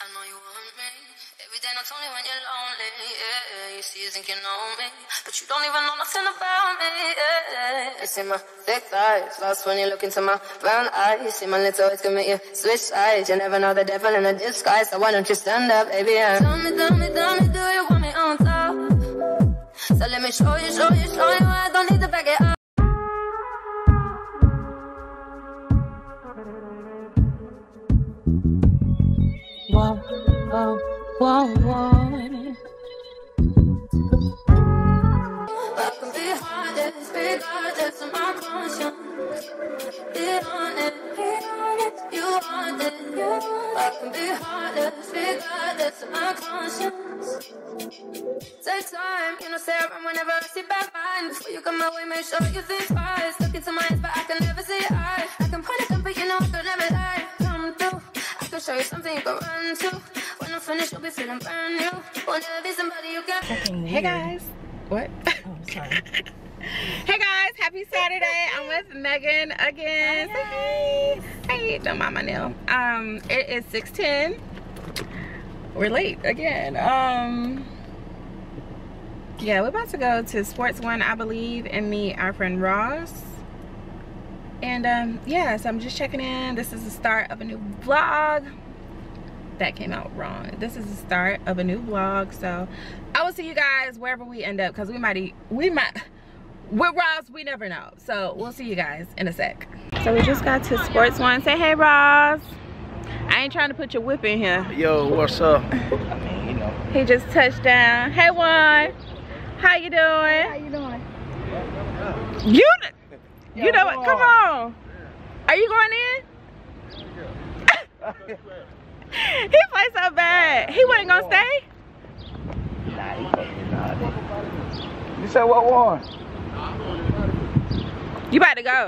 I know you want me. Every day not only when you're lonely, yeah. You see you think you know me, but you don't even know nothing about me, yeah. You see my thick thighs, lost when you look into my brown eyes. You see my little ways can make you switch sides. You never know the devil in a disguise, so why don't you stand up, baby, yeah. Tell me, do you want me on top? So let me show you, I don't need to back it up. Whoa, whoa, whoa, whoa. I can be honest, on my conscience. Be honest, you want it. I can be honest, on my conscience. Take time, you know, Sarah, whenever I see bad mind. Before you come my way, make sure you think twice. Look into my eyes, but I can never see eyes. I can point a gun, but you know I could never lie. Come through. Show you something you can run to. When I'm finished, you'll be feeling brand new. Wanna be somebody you got. Hey guys. What? Oh, I'm sorry. Hey guys, happy Saturday. I'm with Megan again. Hi. Hey, don't mind my nail. It is 6:10. We're late again. Yeah, we're about to go to Sports One, I believe, and meet our friend Ross. And yeah, so I'm just checking in. This is the start of a new vlog. That came out wrong. This is the start of a new vlog. So I will see you guys wherever we end up, because we might with Ross, we never know. So we'll see you guys in a sec. So we just got to Sports One. Say hey, Ross. I ain't trying to put your whip in here. Yo, what's up? I mean, you know. He just touched down. Hey, Juan. How you doing? How you doing? You. You know what? Come on. Are you going in? He played so bad. He wasn't gonna stay. You said what one? You about to go.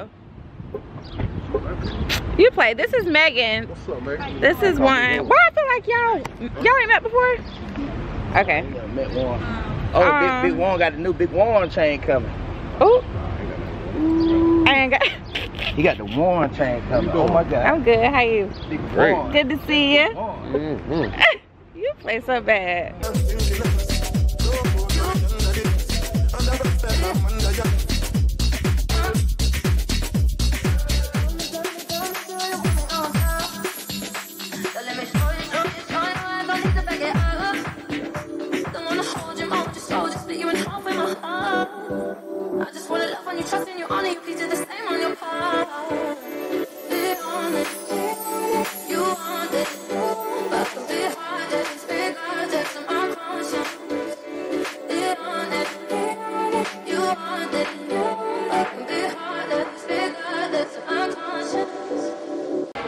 You play. This is Megan. What's up, Megan? This is one. Why I feel like y'all ain't met before? Okay. Met one. Oh, big one got the new big one chain coming. Ooh. You got the Warren chain coming. Oh my God. I'm good. How you? Great. Good to see you. Mm-hmm. You play so bad. I just wanna love on you, trust in you, honor you, please do the same on your part. Be honest, you want it. But I can be hardest, big hardest on my conscience. Be honest, you want it. I can be hardest, big hardest on my conscience. I'm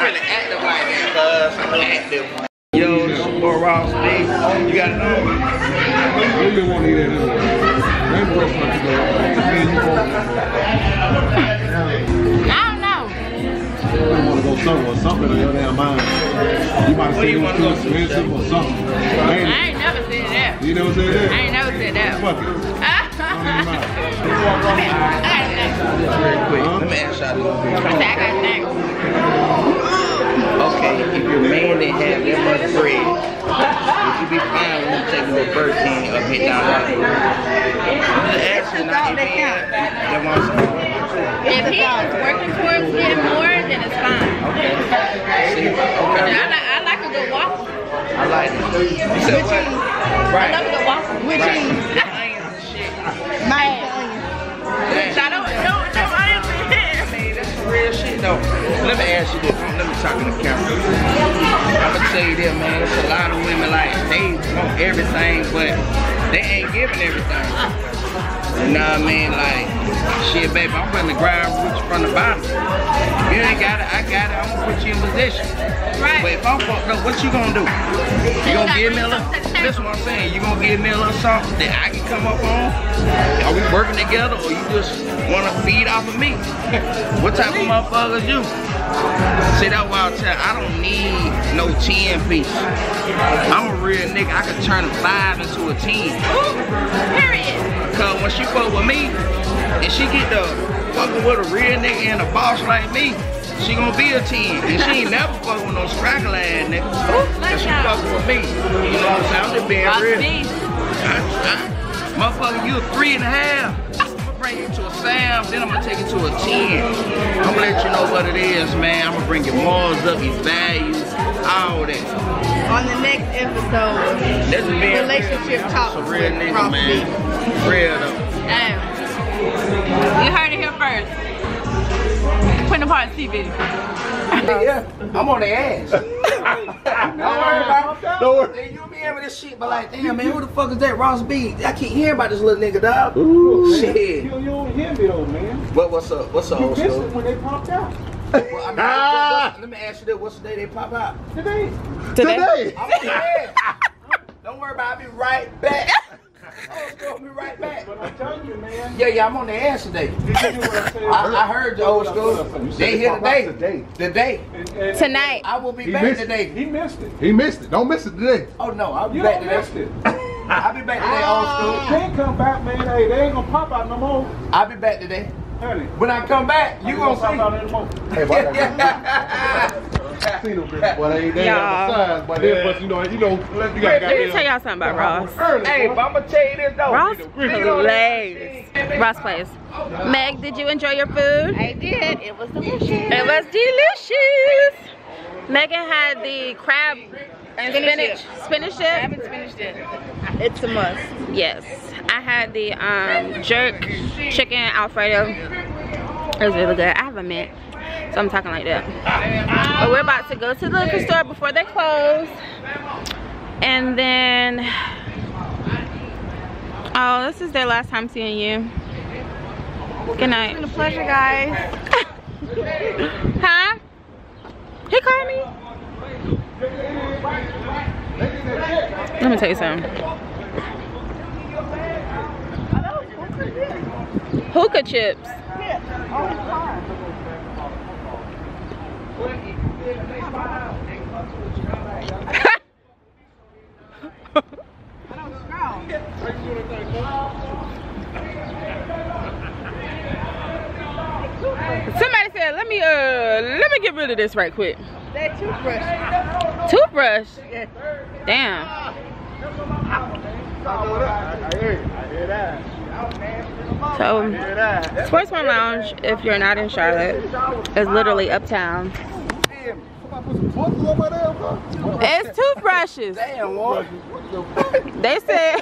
really active like that, cuz I'm active. Yo, this is for Ross. You gotta know. You didn't want to eat that. I don't know. You want to go somewhere, something in your damn mind. You might say it was too expensive or something. I ain't never said that. You never said that? I ain't never said that. Fuck it. Real quick, let me ask y'all. Okay, if your man didn't have that much bread, would you be fine with him taking a bird can or hit down that? If he was working towards getting more, then it's fine. Okay. I like a good waffle. I like it. With cheese. Right. I love a good waffle. With cheese. Onions and shit. Onions. I don't know onions in here. Man, that's some real shit though. Let me ask you this. Let me talk to the camera. I'ma tell you that, man, it's a lot of women like they want everything, but they ain't giving everything. You know what I mean? Like, shit, baby, I'm from the grind roots from the bottom. You ain't got it, I got it, I'm gonna put you in position. Right. But if I'm fucked up, what you gonna do? You gonna give me a little, that's what I'm saying, you gonna give me a little something that I can come up on? Are we working together or you just wanna feed off of me? What type of motherfuckers you? See, that's why I don't need no 10-piece. I'm a real nigga. I can turn a 5 into a 10. Ooh, period. Cause when she fuck with me, and she get the fucking with a real nigga and a boss like me, she gonna be a 10. And she ain't never fucking with no straggler ass nigga. Cause she fucking with me. You know what I'm saying? I'm just being real. Motherfucker, you a 3.5. Bring you to a Sam, then I'm gonna take it to a 10. I'm gonna let you know what it is, man. I'm gonna bring your morals up, your values, all that. On the next episode, this relationship talk with real nigga, man. Real though. Hey, you heard it here first. Putting apart TV. Yeah, I'm on the ass. Don't worry. You be having this shit, but like, damn, man, who the fuck is that Ross B? I can't hear about this little nigga, dog. Ooh, shit. You don't hear me though, man. But what's up? What's up? You missed it when they popped out. Well, I mean, let me ask you this: what's the day they pop out? Today. Today. I'm dead. Don't worry about it. I'll be right back. I'll be right back. But I'm telling you, man. Yeah, I'm on the ass today. I heard the old school. They here today. Today. Tonight. I will be back today. He missed it. He missed it. Don't miss it today. Oh no, I'll be back today. I'll be back today, old school. Can't come back, man. Hey, they ain't gonna pop out no more. I'll be back today. When I come back, you gonna see. Hey, let me tell y'all something about Ross. Hey, but I'm gonna tell you this though. Ross plays. Ross plays. Meg, did you enjoy your food? I did. It was delicious. It was delicious. Megan had the crab and spinach dip. I haven't spinach dip. It's a must. Yes. I had the jerk chicken Alfredo. It was really good. I haven't met, so I'm talking like that. But we're about to go to the liquor store before they close. And then, oh, this is their last time seeing you. Good night. It's been a pleasure, guys. Huh? He called me. Let me tell you something. Hookah chips. Somebody said, let me get rid of this right quick. That toothbrush. Toothbrush? Yeah. Damn. I hear that. So, Sports One Lounge, if you're not in Charlotte, is literally uptown. It's toothbrushes. Damn, what? They said.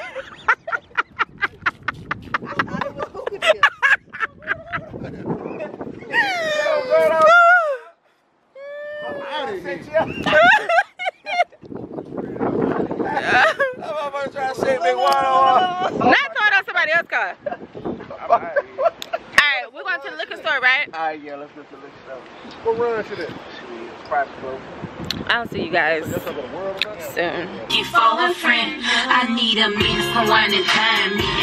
Alright, we're going to the liquor store, right? Alright, yeah, let's go to the liquor store. What run should it? I'll see you guys soon. Keep falling friend. I need a minute for one and time.